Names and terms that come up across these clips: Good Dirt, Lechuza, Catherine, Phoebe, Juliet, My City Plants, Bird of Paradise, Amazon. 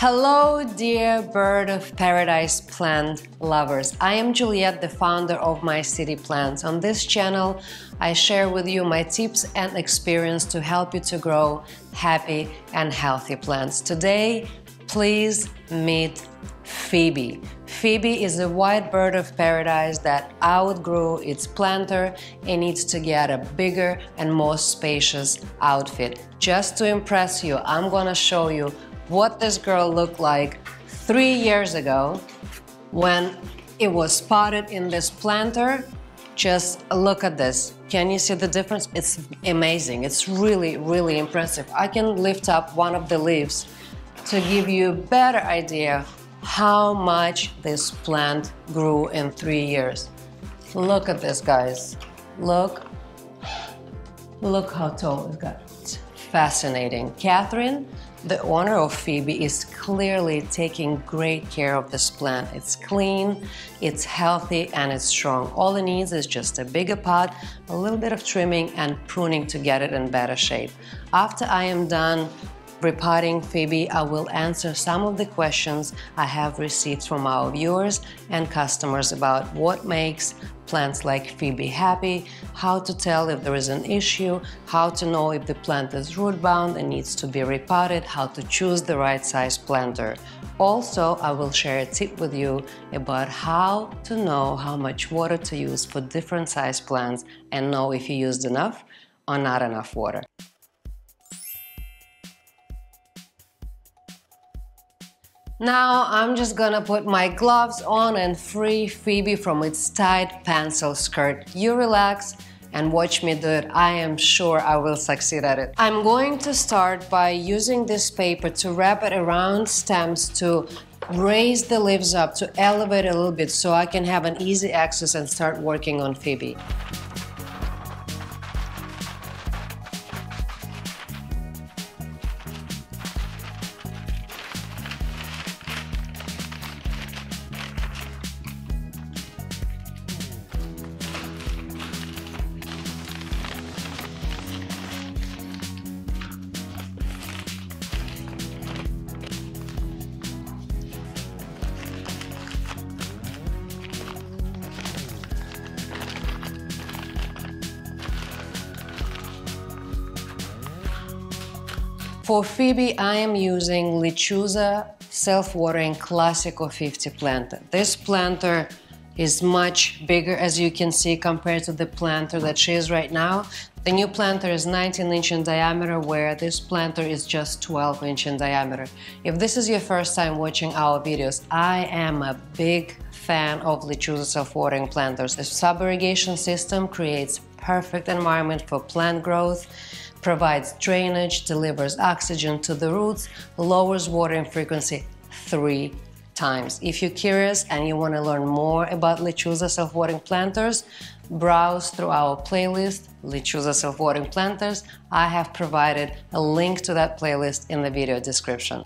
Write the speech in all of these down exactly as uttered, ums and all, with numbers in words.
Hello, dear bird of paradise plant lovers. I am Juliet, the founder of My City Plants. On this channel, I share with you my tips and experience to help you to grow happy and healthy plants. Today, please meet Phoebe. Phoebe is a white bird of paradise that outgrew its planter and needs to get a bigger and more spacious outfit. Just to impress you, I'm gonna show you what this girl looked like three years ago when it was spotted in this planter. Just look at this. Can you see the difference? It's amazing. It's really, really impressive. I can lift up one of the leaves to give you a better idea how much this plant grew in three years. Look at this, guys. Look, look how tall it got. It's fascinating. Catherine, the owner of Phoebe, is clearly taking great care of this plant. It's clean, it's healthy, and it's strong. All it needs is just a bigger pot, a little bit of trimming and pruning to get it in better shape. After I am done repotting Phoebe, I will answer some of the questions I have received from our viewers and customers about what makes plants like Phoebe happy, how to tell if there is an issue, how to know if the plant is root-bound and needs to be repotted, how to choose the right size planter. Also, I will share a tip with you about how to know how much water to use for different size plants and know if you used enough or not enough water. Now I'm just gonna put my gloves on and free Phoebe from its tight pencil skirt. You relax and watch me do it. I am sure I will succeed at it. I'm going to start by using this paper to wrap it around stems to raise the leaves up, to elevate a little bit so I can have an easy access and start working on Phoebe. For Phoebe, I am using Lechuza self-watering Classico fifty planter. This planter is much bigger, as you can see, compared to the planter that she is right now. The new planter is nineteen inch in diameter, where this planter is just twelve inch in diameter. If this is your first time watching our videos, I am a big fan of Lechuza self-watering planters. The sub-irrigation system creates perfect environment for plant growth, provides drainage, delivers oxygen to the roots, lowers watering frequency three times. If you're curious and you want to learn more about Lechuza self-watering planters, browse through our playlist, Lechuza self-watering planters. I have provided a link to that playlist in the video description.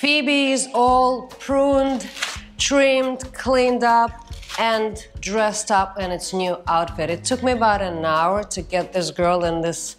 Phoebe is all pruned, trimmed, cleaned up, and dressed up in its new outfit. It took me about an hour to get this girl in this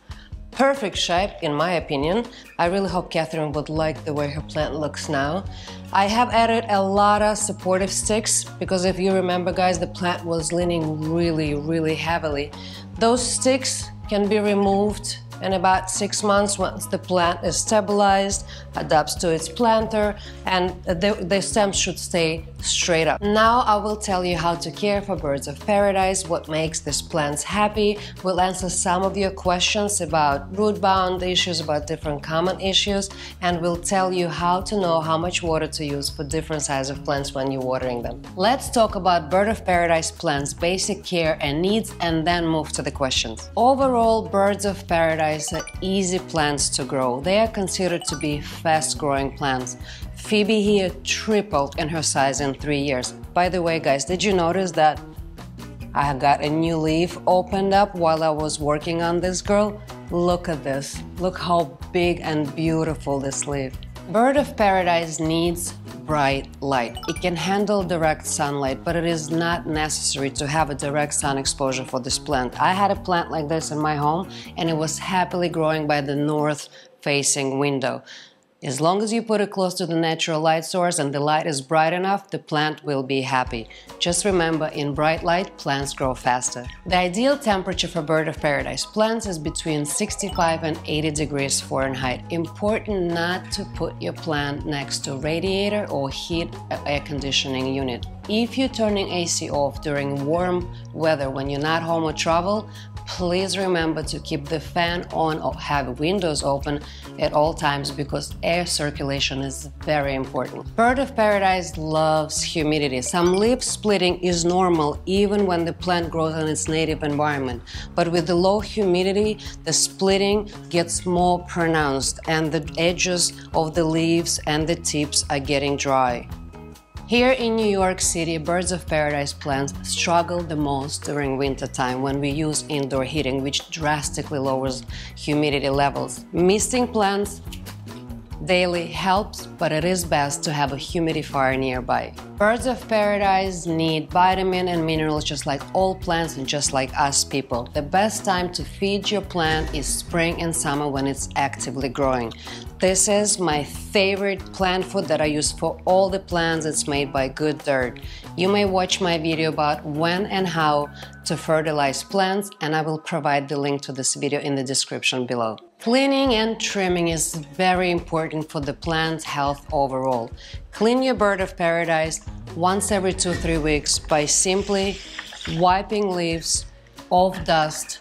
perfect shape, in my opinion. I really hope Catherine would like the way her plant looks now. I have added a lot of supportive sticks because if you remember, guys, the plant was leaning really, really heavily. Those sticks can be removed in about six months once the plant is stabilized, adapts to its planter, and the, the stems should stay straight up. Now I will tell you how to care for birds of paradise, what makes these plants happy. We'll answer some of your questions about root-bound issues, about different common issues, and we'll tell you how to know how much water to use for different sizes of plants when you're watering them. Let's talk about bird of paradise plants, basic care and needs, and then move to the questions. Overall, birds of paradise are easy plants to grow. They are considered to be fast-growing plants. Phoebe here tripled in her size in three years. By the way, guys, did you notice that I got a new leaf opened up while I was working on this girl? Look at this. Look how big and beautiful this leaf. Bird of paradise needs bright light. It can handle direct sunlight, but it is not necessary to have a direct sun exposure for this plant. I had a plant like this in my home, and it was happily growing by the north-facing window. As long as you put it close to the natural light source and the light is bright enough, the plant will be happy. Just remember, in bright light, plants grow faster. The ideal temperature for bird of paradise plants is between sixty-five and eighty degrees Fahrenheit. Important not to put your plant next to a radiator or heat air conditioning unit. If you're turning A C off during warm weather when you're not home or travel, please remember to keep the fan on or have windows open at all times because air circulation is very important. Bird of paradise loves humidity. Some leaf splitting is normal even when the plant grows in its native environment. But with the low humidity, the splitting gets more pronounced and the edges of the leaves and the tips are getting dry. Here in New York City, birds of paradise plants struggle the most during wintertime when we use indoor heating, which drastically lowers humidity levels. Misting plants daily helps, but it is best to have a humidifier nearby. Birds of paradise need vitamin and minerals just like all plants and just like us people. The best time to feed your plant is spring and summer when it's actively growing. This is my favorite plant food that I use for all the plants. It's made by Good Dirt. You may watch my video about when and how to fertilize plants, and I will provide the link to this video in the description below. Cleaning and trimming is very important for the plant's health overall. Clean your bird of paradise once every two, three weeks by simply wiping leaves off dust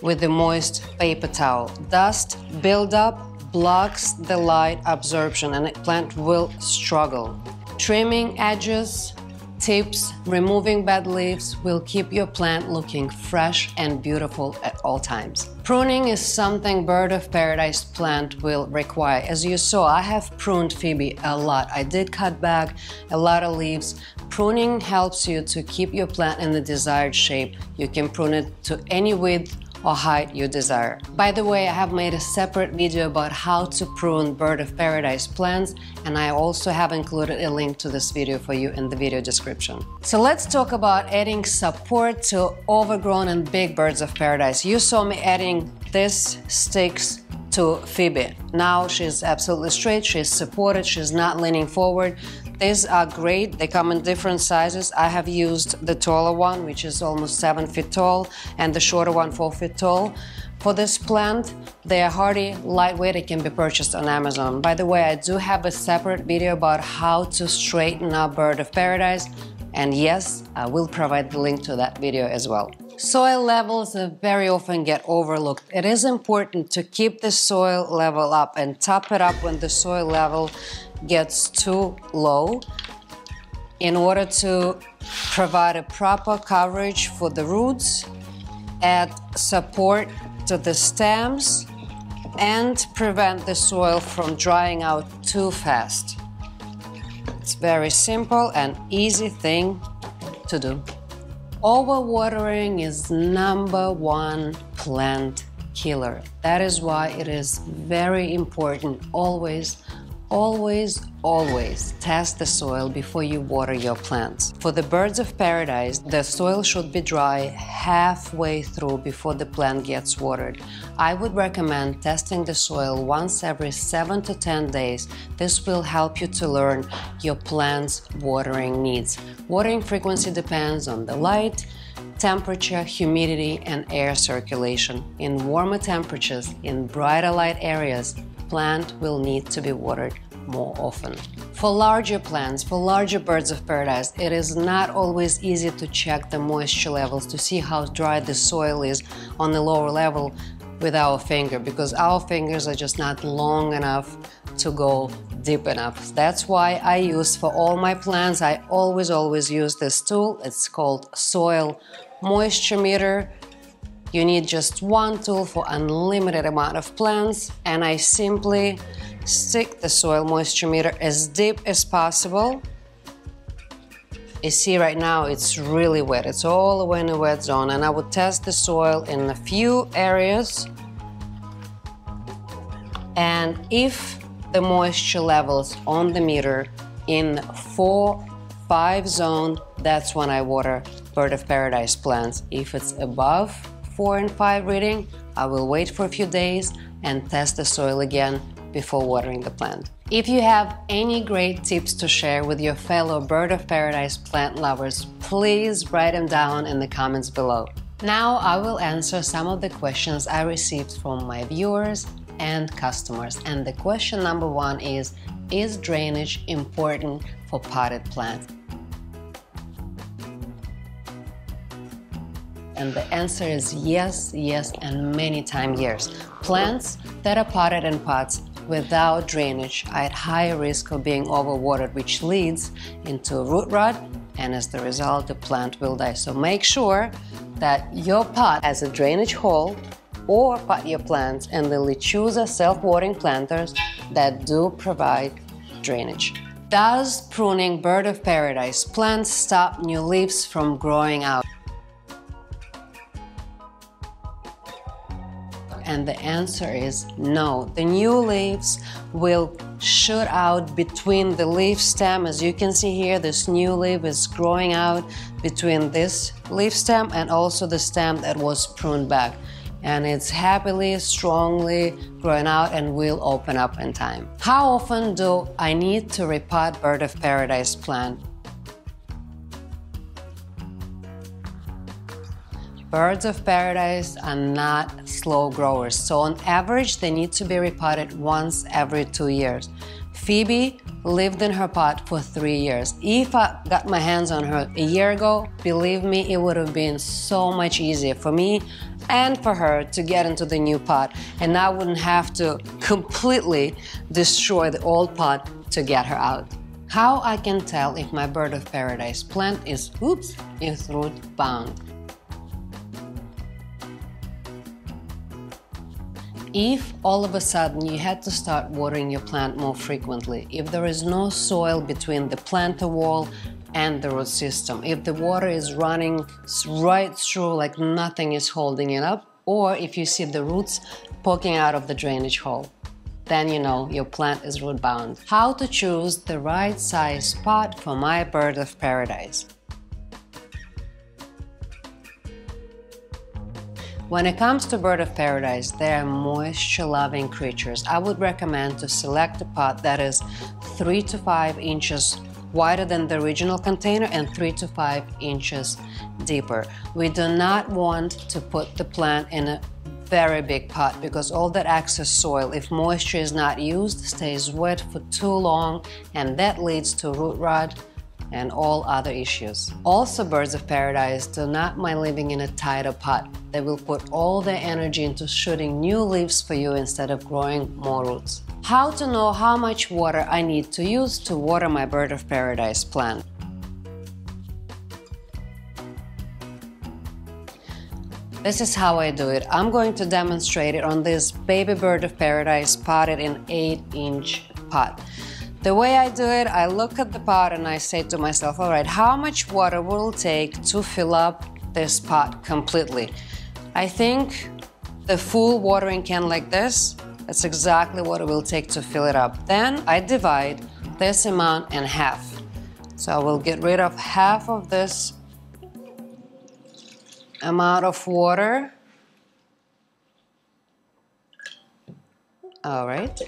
with a moist paper towel. Dust buildup blocks the light absorption and the plant will struggle. Trimming edges, tips, removing bad leaves will keep your plant looking fresh and beautiful at all times. Pruning is something bird of paradise plant will require. As you saw, I have pruned Phoebe a lot. I did cut back a lot of leaves. Pruning helps you to keep your plant in the desired shape. You can prune it to any width or height you desire. By the way, I have made a separate video about how to prune bird of paradise plants, and I also have included a link to this video for you in the video description. So let's talk about adding support to overgrown and big birds of paradise. You saw me adding these sticks to Phoebe. Now she's absolutely straight, she's supported, she's not leaning forward. These are great, they come in different sizes. I have used the taller one, which is almost seven feet tall, and the shorter one, four feet tall. For this plant, they are hardy, lightweight, it can be purchased on Amazon. By the way, I do have a separate video about how to straighten up bird of paradise, and yes, I will provide the link to that video as well. Soil levels very often get overlooked. It is important to keep the soil level up and top it up when the soil level gets too low in order to provide a proper coverage for the roots, add support to the stems, and prevent the soil from drying out too fast. It's very simple and easy thing to do. Overwatering is number one plant killer. That is why it is very important always Always, always test the soil before you water your plants. For the birds of paradise, the soil should be dry halfway through before the plant gets watered. I would recommend testing the soil once every seven to ten days. This will help you to learn your plant's watering needs. Watering frequency depends on the light, temperature, humidity, and air circulation. In warmer temperatures, in brighter light areas, plant will need to be watered more often. For larger plants, for larger birds of paradise, it is not always easy to check the moisture levels to see how dry the soil is on the lower level with our finger, because our fingers are just not long enough to go deep enough. That's why I use, for all my plants, I always, always use this tool. It's called Soil Moisture Meter. You need just one tool for unlimited amount of plants, and I simply stick the soil moisture meter as deep as possible. You see right now it's really wet, it's all the way in the wet zone, and I would test the soil in a few areas. And if the moisture levels on the meter in four, five zone, that's when I water bird of paradise plants. If it's above four and five reading, I will wait for a few days and test the soil again before watering the plant. If you have any great tips to share with your fellow bird of paradise plant lovers, please write them down in the comments below. Now I will answer some of the questions I received from my viewers and customers. And the question number one is, is drainage important for potted plants? And the answer is yes, yes, and many times yes. Plants that are potted in pots without drainage are at higher risk of being overwatered, which leads into root rot, and as the result, the plant will die. So make sure that your pot has a drainage hole, or pot your plants in the Lechuza self-watering planters that do provide drainage. Does pruning bird of paradise plants stop new leaves from growing out? And the answer is no. The new leaves will shoot out between the leaf stem. As you can see here, this new leaf is growing out between this leaf stem and also the stem that was pruned back. And it's happily, strongly growing out and will open up in time. How often do I need to repot bird of paradise plant? Birds of paradise are not slow growers, so on average they need to be repotted once every two years. Phoebe lived in her pot for three years. If I got my hands on her a year ago, believe me, it would have been so much easier for me and for her to get into the new pot, and I wouldn't have to completely destroy the old pot to get her out. How I can tell if my bird of paradise plant is, oops, is root bound? If all of a sudden you had to start watering your plant more frequently, if there is no soil between the planter wall and the root system, if the water is running right through like nothing is holding it up, or if you see the roots poking out of the drainage hole, then you know your plant is root bound. How to choose the right size pot for my bird of paradise? When it comes to bird of paradise, they are moisture-loving creatures. I would recommend to select a pot that is three to five inches wider than the original container and three to five inches deeper. We do not want to put the plant in a very big pot because all that excess soil, if moisture is not used, stays wet for too long, and that leads to root rot and all other issues. Also, birds of paradise do not mind living in a tighter pot. They will put all their energy into shooting new leaves for you instead of growing more roots. How to know how much water I need to use to water my bird of paradise plant? This is how I do it. I'm going to demonstrate it on this baby bird of paradise potted in eight inch pot. The way I do it, I look at the pot and I say to myself, all right, how much water will it take to fill up this pot completely? I think the full watering can like this That's exactly what it will take to fill it up. Then I divide this amount in half. So I will get rid of half of this amount of water. All right.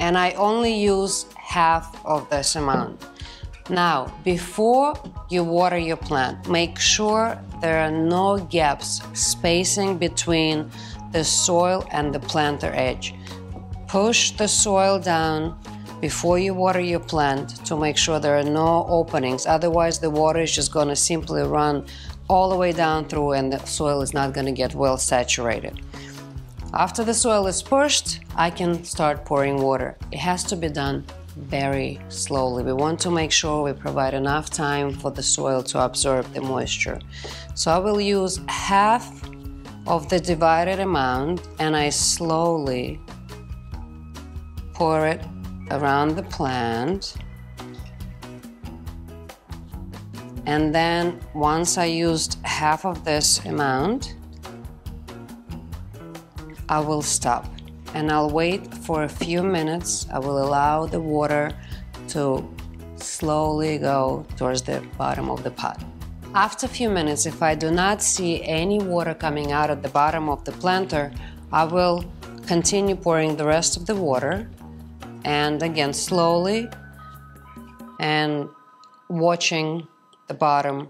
And I only use half of this amount. Now, before you water your plant, make sure there are no gaps, spacing between the soil and the planter edge. Push the soil down before you water your plant to make sure there are no openings. Otherwise, the water is just gonna simply run all the way down through and the soil is not gonna get well saturated. After the soil is pushed, I can start pouring water. It has to be done very slowly. We want to make sure we provide enough time for the soil to absorb the moisture. So I will use half of the divided amount and I slowly pour it around the plant. And then once I used half of this amount, I will stop. And I'll wait for a few minutes. I will allow the water to slowly go towards the bottom of the pot. After a few minutes, if I do not see any water coming out at the bottom of the planter, I will continue pouring the rest of the water, and again slowly, and watching the bottom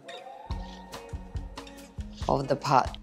of the pot.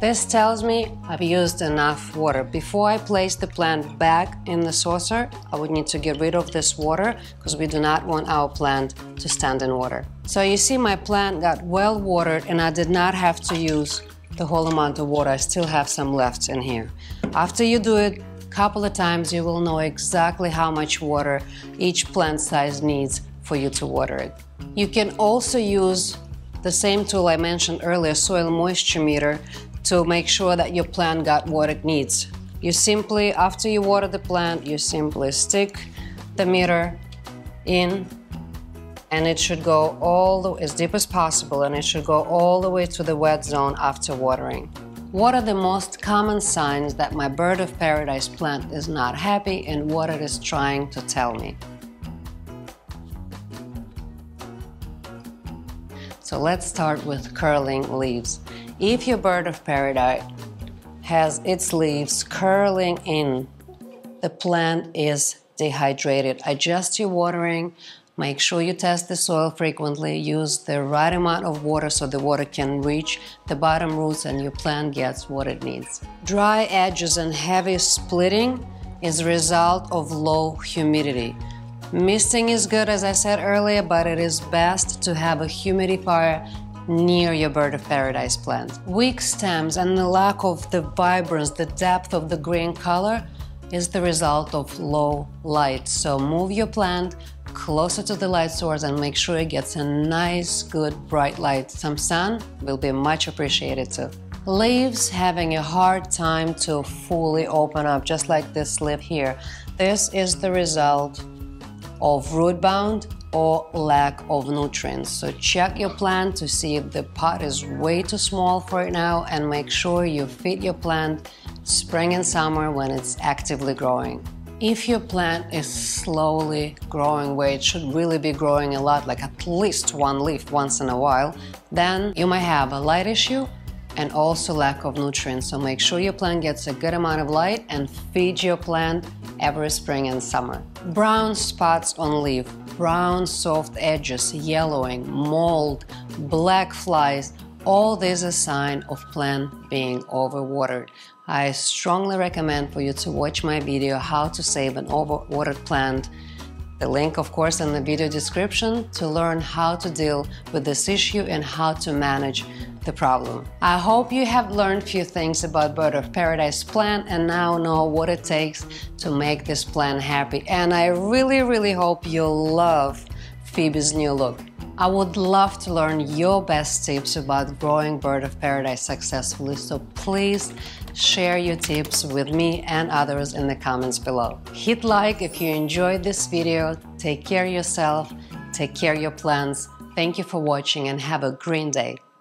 This tells me I've used enough water. Before I place the plant back in the saucer, I would need to get rid of this water because we do not want our plant to stand in water. So you see my plant got well watered and I did not have to use the whole amount of water. I still have some left in here. After you do it a couple of times, you will know exactly how much water each plant size needs for you to water it. You can also use the same tool I mentioned earlier, soil moisture meter, to make sure that your plant got what it needs. You simply, after you water the plant, you simply stick the meter in and it should go all the, as deep as possible, and it should go all the way to the wet zone after watering. What are the most common signs that my bird of paradise plant is not happy and what it is trying to tell me? So let's start with curling leaves. If your bird of paradise has its leaves curling in, the plant is dehydrated. Adjust your watering, make sure you test the soil frequently, use the right amount of water so the water can reach the bottom roots and your plant gets what it needs. Dry edges and heavy splitting is a result of low humidity. Misting is good, as I said earlier, but it is best to have a humidifier near your bird of paradise plant. Weak stems and the lack of the vibrance, the depth of the green color is the result of low light. So move your plant closer to the light source and make sure it gets a nice, good, bright light. Some sun will be much appreciated too. Leaves having a hard time to fully open up, just like this leaf here. This is the result of root bound or lack of nutrients. So check your plant to see if the pot is way too small for it now, and make sure you feed your plant spring and summer when it's actively growing. If your plant is slowly growing where it should really be growing a lot, like at least one leaf once in a while, then you might have a light issue and also lack of nutrients. So make sure your plant gets a good amount of light and feed your plant every spring and summer. Brown spots on leaf, brown soft edges, yellowing, mold, black flies, all these are a sign of plant being overwatered. I strongly recommend for you to watch my video, How to Save an Overwatered Plant. The link, of course, in the video description to learn how to deal with this issue and how to manage the problem. I hope you have learned a few things about Bird of Paradise plant and now know what it takes to make this plant happy. And I really, really hope you'll love Phoebe's new look. I would love to learn your best tips about growing bird of paradise successfully, so please share your tips with me and others in the comments below. Hit like if you enjoyed this video. Take care of yourself, take care of your plants. Thank you for watching and have a green day.